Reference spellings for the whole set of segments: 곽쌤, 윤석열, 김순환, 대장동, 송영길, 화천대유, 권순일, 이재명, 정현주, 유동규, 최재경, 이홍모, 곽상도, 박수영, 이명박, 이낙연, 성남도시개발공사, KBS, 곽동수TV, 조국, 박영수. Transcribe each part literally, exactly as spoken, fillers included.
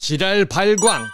지랄 발광,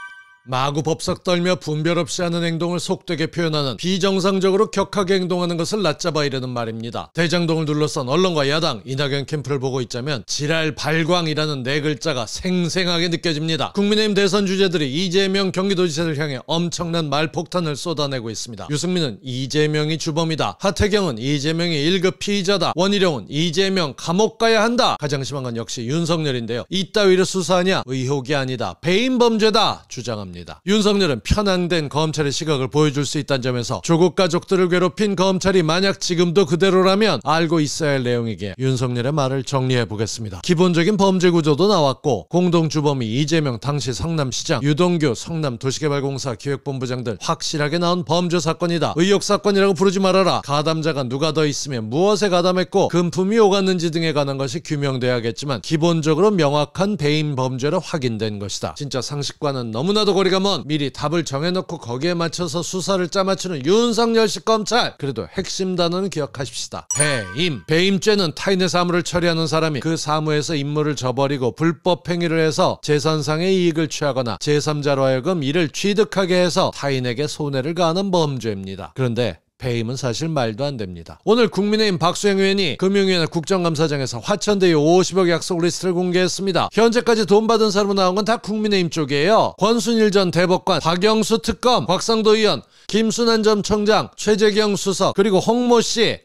마구 법석 떨며 분별 없이 하는 행동을 속되게 표현하는, 비정상적으로 격하게 행동하는 것을 낯잡아 이라는 말입니다. 대장동을 둘러싼 언론과 야당, 이낙연 캠프를 보고 있자면 지랄 발광이라는 네 글자가 생생하게 느껴집니다. 국민의힘 대선 주자들이 이재명 경기도지사를 향해 엄청난 말폭탄을 쏟아내고 있습니다. 유승민은 이재명이 주범이다. 하태경은 이재명이 일급 피의자다. 원희룡은 이재명 감옥 가야 한다. 가장 심한 건 역시 윤석열인데요. 이따위를 수사하냐? 의혹이 아니다. 배임범죄다. 주장합니다. 윤석열은 편향된 검찰의 시각을 보여줄 수 있다는 점에서 조국 가족들을 괴롭힌 검찰이 만약 지금도 그대로라면 알고 있어야 할 내용이기에 윤석열의 말을 정리해보겠습니다. 기본적인 범죄 구조도 나왔고, 공동주범이 이재명 당시 성남시장, 유동규 성남도시개발공사 기획본부장 등 확실하게 나온 범죄 사건이다. 의혹 사건이라고 부르지 말아라. 가담자가 누가 더 있으며 무엇에 가담했고 금품이 오갔는지 등에 관한 것이 규명돼야겠지만 기본적으로 명확한 배임 범죄로 확인된 것이다. 진짜 상식과는 너무나도 거리가 먼 미리 답을 정해놓고 거기에 맞춰서 수사를 짜맞추는 윤석열식 검찰. 그래도 핵심 단어는 기억하십시다. 배임. 배임죄는 타인의 사무를 처리하는 사람이 그 사무에서 임무를 저버리고 불법 행위를 해서 재산상의 이익을 취하거나 제삼자로 하여금 이를 취득하게 해서 타인에게 손해를 가하는 범죄입니다. 그런데 배임은 사실 말도 안 됩니다. 오늘 국민의힘 박수영 의원이 금융위원회 국정감사장에서 화천대유 오십억 약속 리스트를 공개했습니다. 현재까지 돈 받은 사람으로 나온 건 다 국민의힘 쪽이에요. 권순일 전 대법관, 박영수 특검, 곽상도 의원, 김순환 전 청장, 최재경 수석, 그리고 홍모 씨.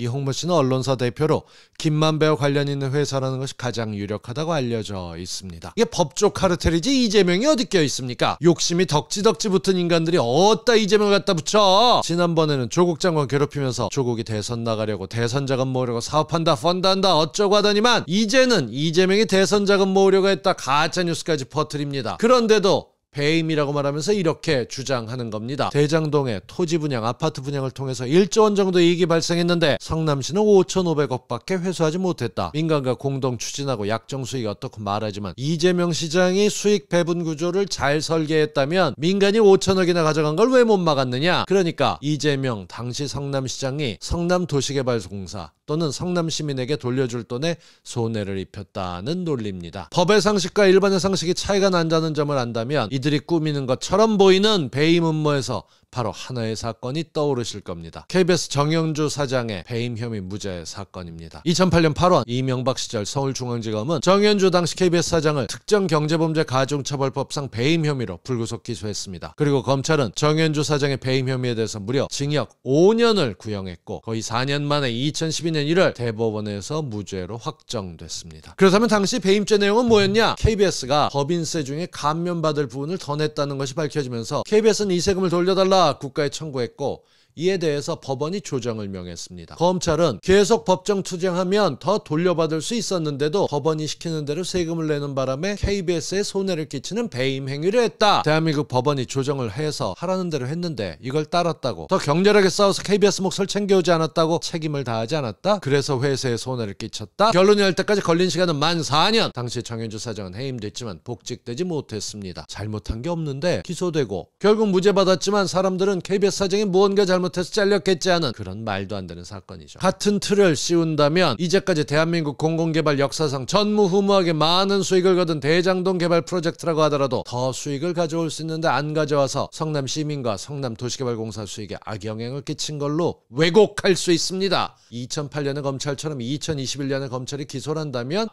이홍모 씨는 언론사 대표로 김만 배와 관련 있는 회사라는 것이 가장 유력하다고 알려져 있습니다. 이게 법조 카르텔이지 이재명이 어디 껴있습니까? 욕심이 덕지덕지 붙은 인간들이 어디다 이재명을 갖다 붙여. 지난번에는 조국 장관 괴롭히면서 조국이 대선 나가려고 대선 자금 모으려고 사업한다, 펀드한다, 어쩌고 하더니만 이제는 이재명이 대선 자금 모으려고 했다 가짜뉴스까지 퍼뜨립니다. 그런데도 배임이라고 말하면서 이렇게 주장하는 겁니다. 대장동의 토지 분양, 아파트 분양을 통해서 일조 원 정도 이익이 발생했는데 성남시는 오천오백억밖에 회수하지 못했다. 민간과 공동 추진하고 약정 수익이 어떻고 말하지만 이재명 시장이 수익 배분 구조를 잘 설계했다면 민간이 오천억이나 가져간 걸 왜 못 막았느냐? 그러니까 이재명 당시 성남시장이 성남도시개발공사 또는 성남시민에게 돌려줄 돈에 손해를 입혔다는 논리입니다. 법의 상식과 일반의 상식이 차이가 난다는 점을 안다면 이들이 꾸미는 것처럼 보이는 배임 음모에서 바로 하나의 사건이 떠오르실 겁니다. 케이비에스 정현주 사장의 배임 혐의 무죄 사건입니다. 이천팔년 팔월 이명박 시절 서울중앙지검은 정현주 당시 케이비에스 사장을 특정 경제범죄 가중처벌법상 배임 혐의로 불구속 기소했습니다. 그리고 검찰은 정현주 사장의 배임 혐의에 대해서 무려 징역 오년을 구형했고 거의 사년 만에 이천십이년 일월 대법원에서 무죄로 확정됐습니다. 그렇다면 당시 배임죄 내용은 뭐였냐? 케이비에스가 법인세 중에 감면받을 부분을 더 냈다는 것이 밝혀지면서 케이비에스는 이 세금을 돌려달라 국가에 청구했고 이에 대해서 법원이 조정을 명했습니다. 검찰은 계속 법정 투쟁하면 더 돌려받을 수 있었는데도 법원이 시키는 대로 세금을 내는 바람에 케이비에스에 손해를 끼치는 배임 행위를 했다. 대한민국 법원이 조정을 해서 하라는 대로 했는데 이걸 따랐다고 더 격렬하게 싸워서 케이비에스 몫을 챙겨오지 않았다고 책임을 다하지 않았다. 그래서 회사에 손해를 끼쳤다. 결론이 날 때까지 걸린 시간은 만 사년. 당시 정현주 사장은 해임됐지만 복직되지 못했습니다. 잘못한 게 없는데 기소되고 결국 무죄 받았지만 사람들은 케이비에스 사장이 무언가 잘못 못해서 잘렸겠지 하는 그런 말도 안 되는 사건이죠. 같은 틀을 씌운다면 이제까지 대한민국 공공개발 역사상 전무후무하게 많은 수익을 거둔 대장동 개발 프로젝트라고 하더라도 더 수익을 가져올 수 있는데 안 가져와서 성남시민과 성남도시개발공사 수익에 악영향을 끼친 걸로 왜곡할 수 있습니다. 이천팔년에 검찰처럼 이천이십일년에 검찰이 기소를 한다면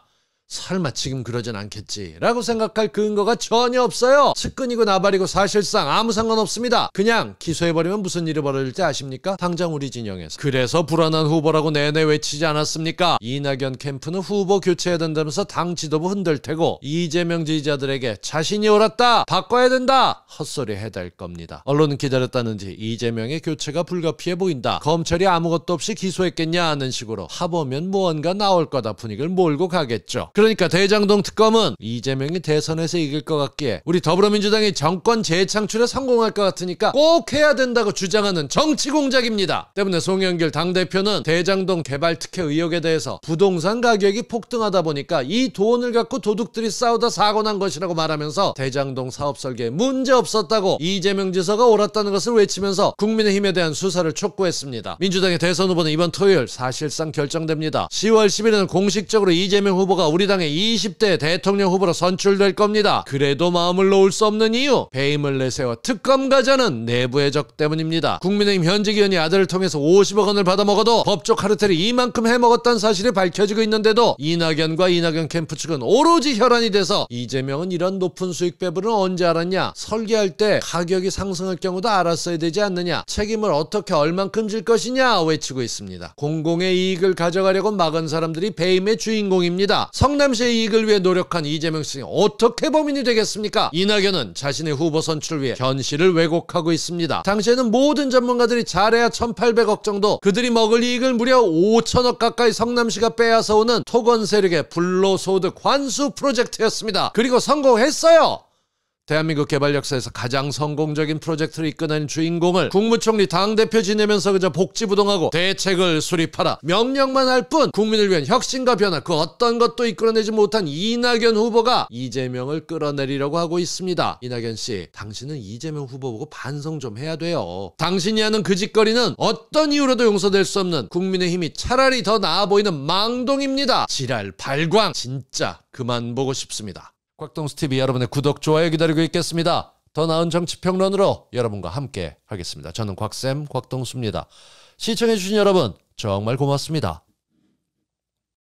설마 지금 그러진 않겠지라고 생각할 근거가 전혀 없어요. 측근이고 나발이고 사실상 아무 상관없습니다. 그냥 기소해버리면 무슨 일이 벌어질지 아십니까? 당장 우리 진영에서. 그래서 불안한 후보라고 내내 외치지 않았습니까? 이낙연 캠프는 후보 교체해야 된다면서 당 지도부 흔들 테고 이재명 지지자들에게 자신이 옳았다, 바꿔야 된다 헛소리 해댈 겁니다. 언론은 기다렸다는지 이재명의 교체가 불가피해 보인다, 검찰이 아무것도 없이 기소했겠냐 하는 식으로 하보면 무언가 나올 거다 분위기를 몰고 가겠죠. 그러니까 대장동 특검은 이재명이 대선에서 이길 것 같기에 우리 더불어민주당이 정권 재창출에 성공할 것 같으니까 꼭 해야 된다고 주장하는 정치 공작입니다. 때문에 송영길 당대표는 대장동 개발 특혜 의혹에 대해서 부동산 가격이 폭등하다 보니까 이 돈을 갖고 도둑들이 싸우다 사고 난 것이라고 말하면서 대장동 사업 설계에 문제 없었다고 이재명 지사가 옳았다는 것을 외치면서 국민의힘에 대한 수사를 촉구했습니다. 민주당의 대선 후보는 이번 토요일 사실상 결정됩니다. 시월 십일일은 공식적으로 이재명 후보가 우리 바른미래통합당의 이십 대 대통령 후보로 선출될 겁니다. 그래도 마음을 놓을 수 없는 이유, 배임을 내세워 특검 가자는 내부의 적 때문입니다. 국민의힘 현직 의원이 아들을 통해서 오십억 원을 받아먹어도 법조 카르텔이 이만큼 해먹었다는 사실이 밝혀지고 있는데도 이낙연과 이낙연 캠프 측은 오로지 혈안이 돼서 이재명은 이런 높은 수익 배분을 언제 알았냐, 설계할 때 가격이 상승할 경우도 알았어야 되지 않느냐, 책임을 어떻게 얼만큼 질 것이냐 외치고 있습니다. 공공의 이익을 가져가려고 막은 사람들이 배임의 주인공입니다. 성남시의 이익을 위해 노력한 이재명 씨는 어떻게 범인이 되겠습니까? 이낙연은 자신의 후보 선출을 위해 현실을 왜곡하고 있습니다. 당시에는 모든 전문가들이 잘해야 천팔백억 정도, 그들이 먹을 이익을 무려 오천억 가까이 성남시가 빼앗아오는 토건 세력의 불로소득 환수 프로젝트였습니다. 그리고 성공했어요. 대한민국 개발 역사에서 가장 성공적인 프로젝트를 이끌어낸 주인공을 국무총리 당대표 지내면서 그저 복지부동하고 대책을 수립하라 명령만 할 뿐 국민을 위한 혁신과 변화 그 어떤 것도 이끌어내지 못한 이낙연 후보가 이재명을 끌어내리려고 하고 있습니다. 이낙연 씨, 당신은 이재명 후보 보고 반성 좀 해야 돼요. 당신이 하는 그 짓거리는 어떤 이유로도 용서될 수 없는 국민의힘이 차라리 더 나아 보이는 망동입니다. 지랄 발광 진짜 그만 보고 싶습니다. 곽동수티비 여러분의 구독, 좋아요 기다리고 있겠습니다. 더 나은 정치평론으로 여러분과 함께 하겠습니다. 저는 곽쌤 곽동수입니다. 시청해주신 여러분 정말 고맙습니다.